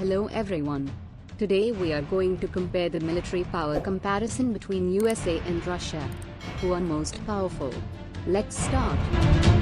Hello everyone. Today we are going to compare the military power comparison between USA and Russia. Who are most powerful? Let's start.